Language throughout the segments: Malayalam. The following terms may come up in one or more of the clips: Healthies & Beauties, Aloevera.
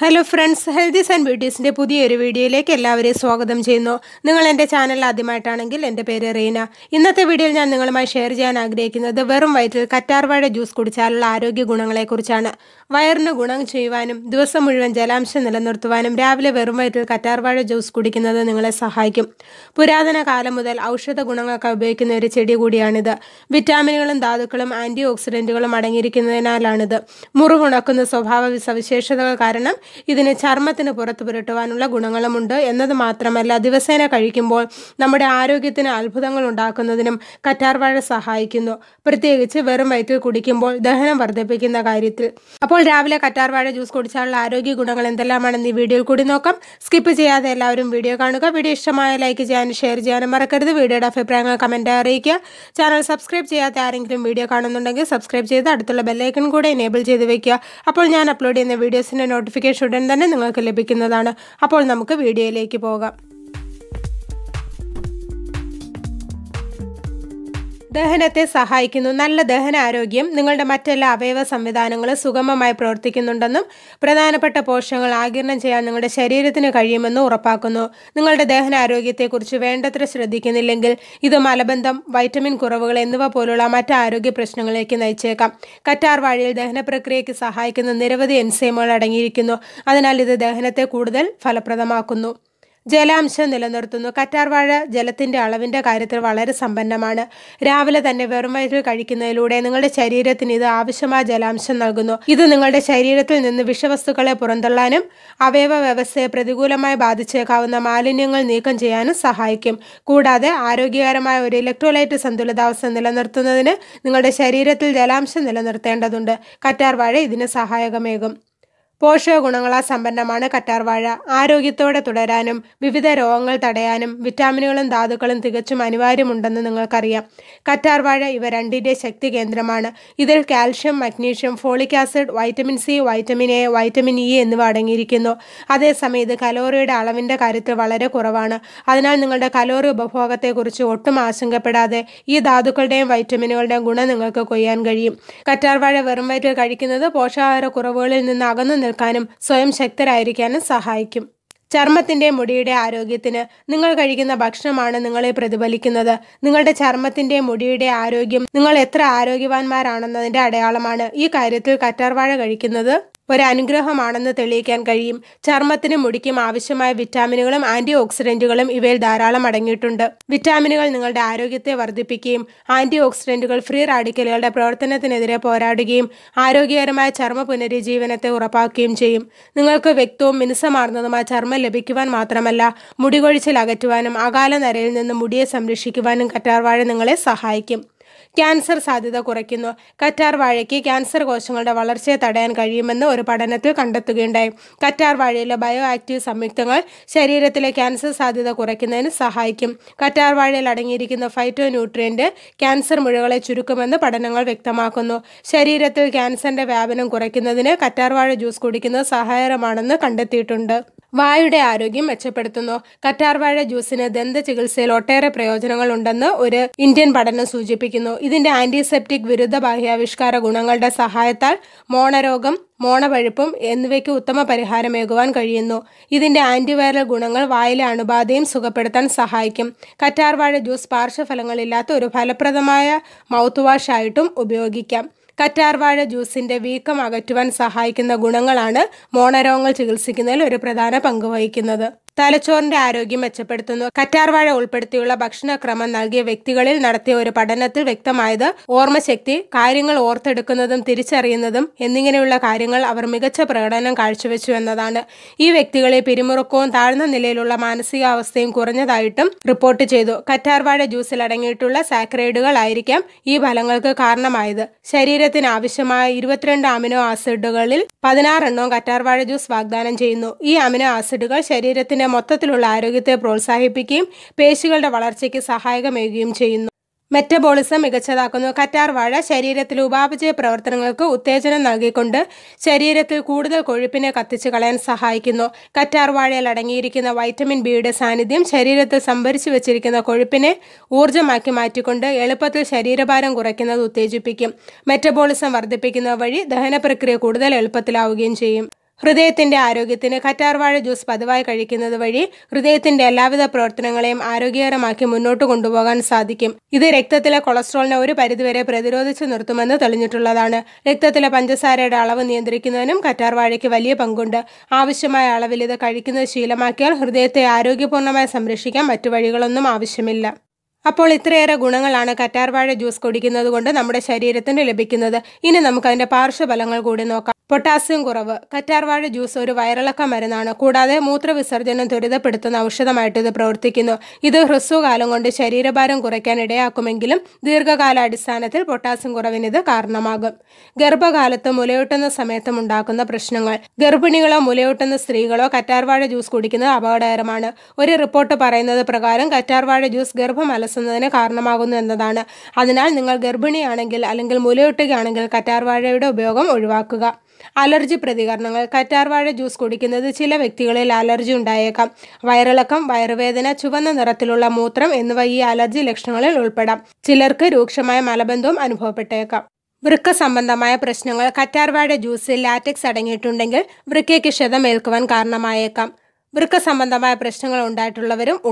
Hello friends, Healthies and Beauties ന്റെ പുതിയൊരു വീഡിയോയിലേക്ക് എല്ലാവരെയും സ്വാഗതം ചെയ്യുന്നു. നിങ്ങൾ എൻ്റെ ചാനൽ ആദ്യമായിട്ടാണെങ്കിൽ എൻ്റെ പേര് റീന. ഇന്നത്തെ വീഡിയോയിൽ ഞാൻ നിങ്ങളുമായി ഷെയർ ചെയ്യാൻ ആഗ്രഹിക്കുന്നത് വെറും വയറ്റിൽ കറ്റാർവാഴ ജ്യൂസ് കുടിച്ചാലുള്ള ആരോഗ്യ ഗുണങ്ങളെക്കുറിച്ചാണ്. വയറിന് ഗുണം ചെയ്യുവാനും ദിവസം മുഴുവൻ ജലാംശം നിലനിർത്തുവാനും രാവിലെ വെറും വയറ്റിൽ കറ്റാർവാഴ ജ്യൂസ് കുടിക്കുന്നത് നിങ്ങളെ സഹായിക്കും. പുരാതന കാലം മുതൽ ഔഷധ ഗുണങ്ങൾക്ക് ഉപയോഗിക്കുന്ന ഒരു ചെടി കൂടിയാണിത്. വിറ്റാമിനുകളും ധാതുക്കളും ആന്റി ഓക്സിഡന്റുകളും അടങ്ങിയിരിക്കുന്നതിനാലാണിത്. മുറിവുണക്കുന്ന സ്വഭാവ സവിശേഷതകൾ കാരണം ഇതിന് ചർമ്മത്തിന് പുറത്തു പുരട്ടുവാനുള്ള ഗുണങ്ങളുമുണ്ട് എന്നത് മാത്രമല്ല, ദിവസേന കഴിക്കുമ്പോൾ നമ്മുടെ ആരോഗ്യത്തിന് അത്ഭുതങ്ങൾ ഉണ്ടാക്കുന്നതിനും കറ്റാർവാഴ സഹായിക്കുന്നു. പ്രത്യേകിച്ച് വെറും വയറ്റിൽ കുടിക്കുമ്പോൾ ദഹനം വർദ്ധിപ്പിക്കുന്ന കാര്യത്തിൽ. അപ്പോൾ രാവിലെ കറ്റാർവാഴ ജ്യൂസ് കുടിച്ചാലുള്ള ആരോഗ്യ ഗുണങ്ങൾ എന്തെല്ലാമാണെന്ന് ഈ വീഡിയോയിൽ കൂടി നോക്കാം. സ്കിപ്പ് ചെയ്യാതെ എല്ലാവരും വീഡിയോ കാണുക. വീഡിയോ ഇഷ്ടമായ ലൈക്ക് ചെയ്യാനും ഷെയർ ചെയ്യാനും മറക്കരുത്. വീഡിയോയുടെ അഭിപ്രായങ്ങൾ കമൻറ്റായി അറിയിക്കുക. ചാനൽ സബ്സ്ക്രൈബ് ചെയ്യാത്ത ആരെങ്കിലും വീഡിയോ കാണുന്നുണ്ടെങ്കിൽ സബ്സ്ക്രൈബ് ചെയ്ത് അടുത്തുള്ള ബെല്ലൈക്കൺ കൂടെ എനേബിൾ ചെയ്ത് വയ്ക്കുക. അപ്പോൾ ഞാൻ അപ്ലോഡ് ചെയ്യുന്ന വീഡിയോസിൻ്റെ നോട്ടിഫിക്കേഷൻ ഉടൻ തന്നെ നിങ്ങൾക്ക് ലഭിക്കുന്നതാണ്. അപ്പോൾ നമുക്ക് വീഡിയോയിലേക്ക് പോകാം. ദഹനത്തെ സഹായിക്കുന്നു. നല്ല ദഹനാരോഗ്യം നിങ്ങളുടെ മറ്റെല്ലാ അവയവ സംവിധാനങ്ങളും സുഗമമായി പ്രവർത്തിക്കുന്നുണ്ടെന്നും പ്രധാനപ്പെട്ട പോഷകങ്ങൾ ആഗിരണം ചെയ്യാൻ നിങ്ങളുടെ ശരീരത്തിന് കഴിയുമെന്നും ഉറപ്പാക്കുന്നു. നിങ്ങളുടെ ദഹനാരോഗ്യത്തെക്കുറിച്ച് വേണ്ടത്ര ശ്രദ്ധിക്കുന്നില്ലെങ്കിൽ ഇത് മലബന്ധം, വൈറ്റമിൻ കുറവുകൾ എന്നിവ പോലുള്ള മറ്റ് ആരോഗ്യ പ്രശ്നങ്ങളിലേക്ക് നയിച്ചേക്കാം. കറ്റാർവാഴയിൽ ദഹന പ്രക്രിയയ്ക്ക് സഹായിക്കുന്ന നിരവധി എൻസൈമുകൾ അടങ്ങിയിരിക്കുന്നു. അതിനാൽ ഇത് ദഹനത്തെ കൂടുതൽ ഫലപ്രദമാക്കുന്നു. ജലാംശം നിലനിർത്തുന്നു. കറ്റാർവാഴ ജലത്തിൻ്റെ അളവിൻ്റെ കാര്യത്തിൽ വളരെ സമ്പന്നമാണ്. രാവിലെ തന്നെ വെറും വയറ്റിൽ കഴിക്കുന്നതിലൂടെ നിങ്ങളുടെ ശരീരത്തിന് ഇത് ആവശ്യമായ ജലാംശം നൽകുന്നു. ഇത് നിങ്ങളുടെ ശരീരത്തിൽ നിന്ന് വിഷവസ്തുക്കളെ പുറന്തള്ളാനും അവയവ വ്യവസ്ഥയെ പ്രതികൂലമായി ബാധിച്ചേക്കാവുന്ന മാലിന്യങ്ങൾ നീക്കം ചെയ്യാനും സഹായിക്കും. കൂടാതെ ആരോഗ്യകരമായ ഒരു ഇലക്ട്രോലൈറ്റ് സന്തുലിതാവസ്ഥ നിലനിർത്തുന്നതിന് നിങ്ങളുടെ ശരീരത്തിൽ ജലാംശം നിലനിർത്തേണ്ടതുണ്ട്. കറ്റാർവാഴ ഇതിന് സഹായകമേകും. പോഷക ഗുണങ്ങളാൽ സമ്പന്നമാണ് കറ്റാർവാഴ. ആരോഗ്യത്തോടെ തുടരാനും വിവിധ രോഗങ്ങൾ തടയാനും വിറ്റാമിനുകളും ധാതുക്കളും തികച്ചും അനിവാര്യമുണ്ടെന്ന് നിങ്ങൾക്കറിയാം. കറ്റാർവാഴ ഇവ രണ്ടിൻ്റെ ശക്തി കേന്ദ്രമാണ്. ഇതിൽ calcium, magnesium, folic acid, vitamin C, vitamin A, vitamin E എന്നിവ അടങ്ങിയിരിക്കുന്നു. അതേസമയം ഇത് കലോറിയുടെ അളവിൻ്റെ കാര്യത്തിൽ വളരെ കുറവാണ്. അതിനാൽ നിങ്ങളുടെ കലോറി ഉപഭോഗത്തെക്കുറിച്ച് ഒട്ടും ആശങ്കപ്പെടാതെ ഈ ധാതുക്കളുടെയും വൈറ്റമിനുകളുടെയും ഗുണം നിങ്ങൾക്ക് കൊയ്യാൻ കഴിയും. കറ്റാർവാഴ വെറും വയറ്റിൽ കഴിക്കുന്നത് പോഷകാഹാര കുറവുകളിൽ നിന്ന് അകന്നു നിൽക്കാനും സ്വയം ശക്തരായിരിക്കാനും സഹായിക്കും. ചർമ്മത്തിൻ്റെ മുടിയുടെ ആരോഗ്യത്തിന് നിങ്ങൾ കഴിക്കുന്ന ഭക്ഷണമാണ് നിങ്ങളെ പ്രതിഫലിക്കുന്നത്. നിങ്ങളുടെ ചർമ്മത്തിൻ്റെ മുടിയുടെ ആരോഗ്യം നിങ്ങൾ എത്ര ആരോഗ്യവാന്മാരാണെന്നതിൻ്റെ അടയാളമാണ്. ഈ കാര്യത്തിൽ കറ്റാർവാഴ കഴിക്കുന്നത് ഒരനുഗ്രഹമാണെന്ന് തെളിയിക്കാൻ കഴിയും. ചർമ്മത്തിനും മുടിക്കും ആവശ്യമായ വിറ്റാമിനുകളും ആന്റി ഓക്സിഡന്റുകളും ഇവയിൽ ധാരാളം അടങ്ങിയിട്ടുണ്ട്. വിറ്റാമിനുകൾ നിങ്ങളുടെ ആരോഗ്യത്തെ വർദ്ധിപ്പിക്കുകയും ആന്റി ഓക്സിഡന്റുകൾ ഫ്രീ റാഡിക്കലുകളുടെ പ്രവർത്തനത്തിനെതിരെ പോരാടുകയും ആരോഗ്യകരമായ ചർമ്മ പുനരുജ്ജീവനത്തെ ഉറപ്പാക്കുകയും ചെയ്യും. നിങ്ങൾക്ക് വ്യക്തവും മിനുസമാർന്നതുമായ ചർമ്മം ലഭിക്കുവാൻ മാത്രമല്ല, മുടികൊഴിച്ചിൽ അകറ്റുവാനും അകാല നരയിൽ നിന്ന് മുടിയെ സംരക്ഷിക്കുവാനും കറ്റാർവാഴ നിങ്ങളെ സഹായിക്കും. ക്യാൻസർ സാധ്യത കുറയ്ക്കുന്നു. കറ്റാർവാഴയ്ക്ക് ക്യാൻസർ കോശങ്ങളുടെ വളർച്ചയെ തടയാൻ കഴിയുമെന്ന് ഒരു പഠനത്തിൽ കണ്ടെത്തുകയുണ്ടായി. കറ്റാർവാഴയിലെ ബയോ ആക്റ്റീവ് സംയുക്തങ്ങൾ ശരീരത്തിലെ ക്യാൻസർ സാധ്യത കുറയ്ക്കുന്നതിന് സഹായിക്കും. കറ്റാർവാഴയിൽ അടങ്ങിയിരിക്കുന്ന ഫൈറ്റോ ന്യൂട്രിയൻ്റ് ക്യാൻസർ മുഴകളെ ചുരുക്കുമെന്ന് പഠനങ്ങൾ വ്യക്തമാക്കുന്നു. ശരീരത്തിൽ ക്യാൻസറിൻ്റെ വ്യാപനം കുറയ്ക്കുന്നതിന് കറ്റാർവാഴ ജ്യൂസ് കുടിക്കുന്നത് സഹായകരമാണെന്ന് കണ്ടെത്തിയിട്ടുണ്ട്. വായുടെ ആരോഗ്യം മെച്ചപ്പെടുത്തുന്നു. കറ്റാർവാഴ ജ്യൂസിന് ദന്ത ചികിത്സയിൽ ഒട്ടേറെ പ്രയോജനങ്ങൾ ഉണ്ടെന്ന് ഒരു ഇന്ത്യൻ പഠനം സൂചിപ്പിക്കുന്നു. ഇതിന്റെ ആന്റിസെപ്റ്റിക്, വിരുദ്ധ ബാഹ്യാവിഷ്കാര ഗുണങ്ങളുടെ സഹായത്താൽ മോണരോഗം, മോണവഴുപ്പും എന്നിവയ്ക്ക് ഉത്തമ പരിഹാരമേകുവാൻ കഴിയുന്നു. ഇതിൻ്റെ ആൻറ്റിവൈറൽ ഗുണങ്ങൾ വായിലെ അണുബാധയും സുഖപ്പെടുത്താൻ സഹായിക്കും. കറ്റാർവാഴ ജ്യൂസ് പാർശ്വഫലങ്ങളില്ലാത്ത ഒരു ഫലപ്രദമായ മൗത്ത് വാഷ് ആയിട്ടും ഉപയോഗിക്കാം. കറ്റാർവാഴ ജ്യൂസിൻ്റെ വീക്കം അകറ്റുവാൻ സഹായിക്കുന്ന ഗുണങ്ങളാണ് മോണരോഗങ്ങൾ ചികിത്സിക്കുന്നതിൽ ഒരു പ്രധാന പങ്ക് വഹിക്കുന്നത്. തലച്ചോറിന്റെ ആരോഗ്യം മെച്ചപ്പെടുത്തുന്നു. കറ്റാർവാഴ ഉൾപ്പെടുത്തിയുള്ള ഭക്ഷണക്രമം നൽകിയ വ്യക്തികളിൽ നടത്തിയ ഒരു പഠനത്തിൽ വ്യക്തമായത് ഓർമ്മശക്തി, കാര്യങ്ങൾ ഓർത്തെടുക്കുന്നതും തിരിച്ചറിയുന്നതും എന്നിങ്ങനെയുള്ള കാര്യങ്ങൾ അവർ മികച്ച പ്രകടനം കാഴ്ചവെച്ചു എന്നതാണ്. ഈ വ്യക്തികളെ പിരിമുറുക്കവും താഴ്ന്ന നിലയിലുള്ള മാനസികാവസ്ഥയും കുറഞ്ഞതായിട്ടും റിപ്പോർട്ട് ചെയ്തു. കറ്റാർവാഴ ജ്യൂസിൽ അടങ്ങിയിട്ടുള്ള സാക്കറൈഡുകൾ ആയിരിക്കാം ഈ ഫലങ്ങൾക്ക് കാരണമായത്. ശരീരത്തിന് ആവശ്യമായ 22 അമിനോ ആസിഡുകളിൽ 16 എണ്ണവും കറ്റാർവാഴ ജ്യൂസ് വാഗ്ദാനം ചെയ്യുന്നു. ഈ അമിനോ ആസിഡുകൾ ശരീരത്തിന് മൊത്തത്തിലുള്ള ആരോഗ്യത്തെ പ്രോത്സാഹിപ്പിക്കുകയും പേശികളുടെ വളർച്ചയ്ക്ക് സഹായകമേകുകയും ചെയ്യുന്നു. മെറ്റബോളിസം മികച്ചതാക്കുന്നു. കറ്റാർവാഴ ശരീരത്തിലെ ഉപാപചയ പ്രവർത്തനങ്ങൾക്ക് ഉത്തേജനം നൽകിക്കൊണ്ട് ശരീരത്തിൽ കൂടുതൽ കൊഴുപ്പിനെ കത്തിച്ചു കളയാൻ സഹായിക്കുന്നു. കറ്റാർവാഴയിൽ അടങ്ങിയിരിക്കുന്ന വൈറ്റമിൻ ബിയുടെ സാന്നിധ്യം ശരീരത്തിൽ സംഭരിച്ചു വെച്ചിരിക്കുന്ന കൊഴുപ്പിനെ ഊർജ്ജമാക്കി മാറ്റിക്കൊണ്ട് എളുപ്പത്തിൽ ശരീരഭാരം കുറയ്ക്കുന്നത് ഉത്തേജിപ്പിക്കും. മെറ്റബോളിസം വർദ്ധിപ്പിക്കുന്ന വഴി ദഹന പ്രക്രിയ കൂടുതൽ എളുപ്പത്തിലാവുകയും ചെയ്യും. ഹൃദയത്തിന്റെ ആരോഗ്യത്തിന് കറ്റാർവാഴ ജ്യൂസ് പതിവായി കഴിക്കുന്നത് വഴി ഹൃദയത്തിന്റെ എല്ലാവിധ പ്രവർത്തനങ്ങളെയും ആരോഗ്യകരമാക്കി മുന്നോട്ട് കൊണ്ടുപോകാൻ സാധിക്കും. ഇത് രക്തത്തിലെ കൊളസ്ട്രോളിനെ ഒരു പരിധിവരെ പ്രതിരോധിച്ചു നിർത്തുമെന്ന് തെളിഞ്ഞിട്ടുള്ളതാണ്. രക്തത്തിലെ പഞ്ചസാരയുടെ അളവ് നിയന്ത്രിക്കുന്നതിനും കറ്റാർവാഴയ്ക്ക് വലിയ പങ്കുണ്ട്. ആവശ്യമായ അളവിൽ ഇത് കഴിക്കുന്നത് ശീലമാക്കിയാൽ ഹൃദയത്തെ ആരോഗ്യപൂർണ്ണമായി സംരക്ഷിക്കാൻ മറ്റു വഴികളൊന്നും ആവശ്യമില്ല. അപ്പോൾ ഇത്രയേറെ ഗുണങ്ങളാണ് കറ്റാർവാഴ ജ്യൂസ് കുടിക്കുന്നത് കൊണ്ട് നമ്മുടെ ശരീരത്തിന് ലഭിക്കുന്നത്. ഇനി നമുക്ക് അതിന്റെ പാർശ്വഫലങ്ങൾ കൂടി നോക്കാം. പൊട്ടാസ്യം കുറവ്. കറ്റാർവാഴ ജ്യൂസ് ഒരു വയറിളക്ക മരുന്നാണ്. കൂടാതെ മൂത്രവിസർജനം ത്വരിതപ്പെടുത്തുന്ന ഔഷധമായിട്ട് ഇത് പ്രവർത്തിക്കുന്നു. ഇത് ഹ്രസ്വകാലം കൊണ്ട് ശരീരഭാരം കുറയ്ക്കാൻ ഇടയാക്കുമെങ്കിലും ദീർഘകാലാടിസ്ഥാനത്തിൽ പൊട്ടാസ്യം കുറവിന് ഇത് കാരണമാകും. ഗർഭകാലത്ത് മുലയൂട്ടുന്ന സമയത്തും ഉണ്ടാക്കുന്ന പ്രശ്നങ്ങൾ. ഗർഭിണികളോ മുലയൂട്ടുന്ന സ്ത്രീകളോ കറ്റാർവാഴ ജ്യൂസ് കുടിക്കുന്നത് അപകടകരമാണ്. ഒരു റിപ്പോർട്ട് പറയുന്നത് പ്രകാരം കറ്റാർവാഴ ജ്യൂസ് ഗർഭം അലസുന്നതിന് കാരണമാകുന്നു എന്നതാണ്. അതിനാൽ നിങ്ങൾ ഗർഭിണിയാണെങ്കിൽ അല്ലെങ്കിൽ മുലയൂട്ടുകയാണെങ്കിൽ കറ്റാർവാഴയുടെ ഉപയോഗം ഒഴിവാക്കുക. അലർജി പ്രതികരണങ്ങൾ. കറ്റാർവാഴ ജ്യൂസ് കുടിക്കുന്നത് ചില വ്യക്തികളിൽ അലർജി ഉണ്ടായേക്കാം. വയറിളക്കം, വയറുവേദന, ചുവന്ന നിറത്തിലുള്ള മൂത്രം എന്നിവ ഈ അലർജി ലക്ഷണങ്ങളിൽ ഉൾപ്പെടാം. ചിലർക്ക് രൂക്ഷമായ മലബന്ധവും അനുഭവപ്പെട്ടേക്കാം. വൃക്ക സംബന്ധമായ പ്രശ്നങ്ങൾ. കറ്റാർവാഴ ജ്യൂസിൽ ലാറ്റക്സ് അടങ്ങിയിട്ടുണ്ടെങ്കിൽ വൃക്കയ്ക്ക് ക്ഷതമേൽക്കുവാൻ കാരണമായേക്കാം. വൃക്ക സംബന്ധമായ പ്രശ്നങ്ങൾ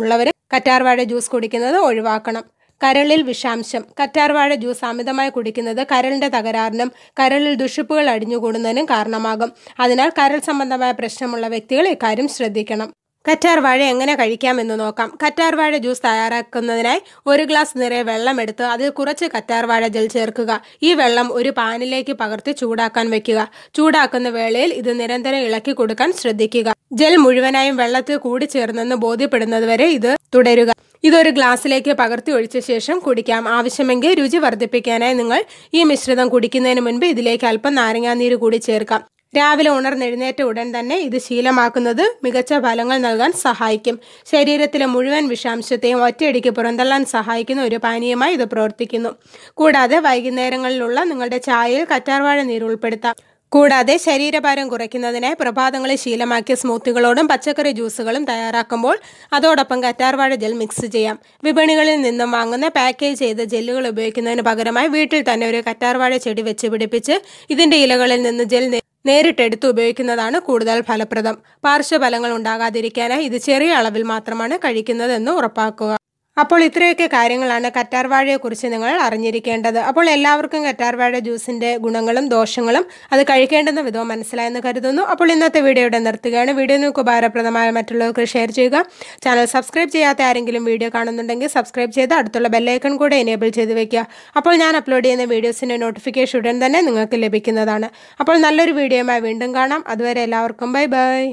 ഉള്ളവരും കറ്റാർവാഴ ജ്യൂസ് കുടിക്കുന്നത് ഒഴിവാക്കണം. കരളിൽ വിഷാംശം. കറ്റാർവാഴ ജ്യൂസ് അമിതമായി കുടിക്കുന്നത് കരളിന്റെ തകരാറിനും കരളിൽ ദുഷിപ്പുകൾ അടിഞ്ഞുകൂടുന്നതിനും കാരണമാകും. അതിനാൽ കരൾ സംബന്ധമായ പ്രശ്നമുള്ള വ്യക്തികൾ ഇക്കാര്യം ശ്രദ്ധിക്കണം. കറ്റാർവാഴ എങ്ങനെ കഴിക്കാമെന്ന് നോക്കാം. കറ്റാർവാഴ ജ്യൂസ് തയ്യാറാക്കുന്നതിനായി 1 ഗ്ലാസ് നിറയെ വെള്ളം എടുത്ത് അതിൽ കുറച്ച് കറ്റാർവാഴ ജെൽ ചേർക്കുക. ഈ വെള്ളം ഒരു പാനിലേക്ക് പകർത്തി ചൂടാക്കാൻ വെക്കുക. ചൂടാക്കുന്ന വേളയിൽ ഇത് നിരന്തരം ഇളക്കി കൊടുക്കാൻ ശ്രദ്ധിക്കുക. ജെൽ മുഴുവനായും വെള്ളത്തിൽ കൂടി ചേർന്നെന്ന് ബോധ്യപ്പെടുന്നതുവരെ ഇത് തുടരുക. ഇതൊരു ഗ്ലാസ്സിലേക്ക് പകർത്തി ഒഴിച്ച ശേഷം കുടിക്കാം. ആവശ്യമെങ്കിൽ രുചി വർദ്ധിപ്പിക്കാനായി നിങ്ങൾ ഈ മിശ്രിതം കുടിക്കുന്നതിന് മുൻപ് ഇതിലേക്ക് അല്പം നാരങ്ങാനീര് കൂടി ചേർക്കാം. രാവിലെ ഉണർന്നെഴുന്നേറ്റ ഉടൻ തന്നെ ഇത് ശീലമാക്കുന്നത് മികച്ച ഫലങ്ങൾ നൽകാൻ സഹായിക്കും. ശരീരത്തിലെ മുഴുവൻ വിഷാംശത്തെയും ഒറ്റയടിക്ക് പുറന്തള്ളാൻ സഹായിക്കുന്ന ഒരു പാനീയമായി ഇത് പ്രവർത്തിക്കുന്നു. കൂടാതെ വൈകുന്നേരങ്ങളിലുള്ള നിങ്ങളുടെ ചായയിൽ കറ്റാർവാഴ നീര് ഉൾപ്പെടുത്താം. കൂടാതെ ശരീരഭാരം കുറയ്ക്കുന്നതിനായി പ്രഭാതങ്ങളെ ശീലമാക്കിയ സ്മൂത്തികളോടും പച്ചക്കറി ജ്യൂസുകളും തയ്യാറാക്കുമ്പോൾ അതോടൊപ്പം കറ്റാർവാഴ ജെൽ മിക്സ് ചെയ്യാം. വിപണികളിൽ നിന്നും വാങ്ങുന്ന പാക്കേജ് ചെയ്ത ജെല്ലുകൾ ഉപയോഗിക്കുന്നതിന് പകരമായി വീട്ടിൽ തന്നെ ഒരു കറ്റാർവാഴ ചെടി വെച്ച് പിടിപ്പിച്ച് ഇതിന്റെ ഇലകളിൽ നിന്ന് ജെൽ നേരിട്ടെടുത്ത് ഉപയോഗിക്കുന്നതാണ് കൂടുതൽ ഫലപ്രദം. പാർശ്വഫലങ്ങൾ ഉണ്ടാകാതിരിക്കാനായി ഇത് ചെറിയ അളവിൽ മാത്രമാണ് കഴിക്കുന്നതെന്ന് ഉറപ്പാക്കുക. അപ്പോൾ ഇത്രയൊക്കെ കാര്യങ്ങളാണ് കറ്റാർവാഴയെക്കുറിച്ച് നിങ്ങൾ അറിഞ്ഞിരിക്കേണ്ടത്. അപ്പോൾ എല്ലാവർക്കും കറ്റാർവാഴ ജ്യൂസിൻ്റെ ഗുണങ്ങളും ദോഷങ്ങളും അത് കഴിക്കേണ്ടുന്ന വിധവും മനസ്സിലായെന്ന് കരുതുന്നു. അപ്പോൾ ഇന്നത്തെ വീഡിയോ ഇവിടെ നിർത്തുകയാണ്. വീഡിയോ നിങ്ങൾക്ക് ഉപകാരപ്രദമായ മറ്റുള്ളവർക്ക് ഷെയർ ചെയ്യുക. ചാനൽ സബ്സ്ക്രൈബ് ചെയ്യാത്ത ആരെങ്കിലും വീഡിയോ കാണുന്നുണ്ടെങ്കിൽ സബ്സ്ക്രൈബ് ചെയ്ത് അടുത്തുള്ള ബെല്ലൈക്കൺ കൂടെ എനേബിൾ ചെയ്ത് വെക്കുക. അപ്പോൾ ഞാൻ അപ്ലോഡ് ചെയ്യുന്ന വീഡിയോസിൻ്റെ നോട്ടിഫിക്കേഷൻ ഉടൻ തന്നെ നിങ്ങൾക്ക് ലഭിക്കുന്നതാണ്. അപ്പോൾ നല്ലൊരു വീഡിയോയുമായി വീണ്ടും കാണാം. അതുവരെ എല്ലാവർക്കും ബൈ ബൈ.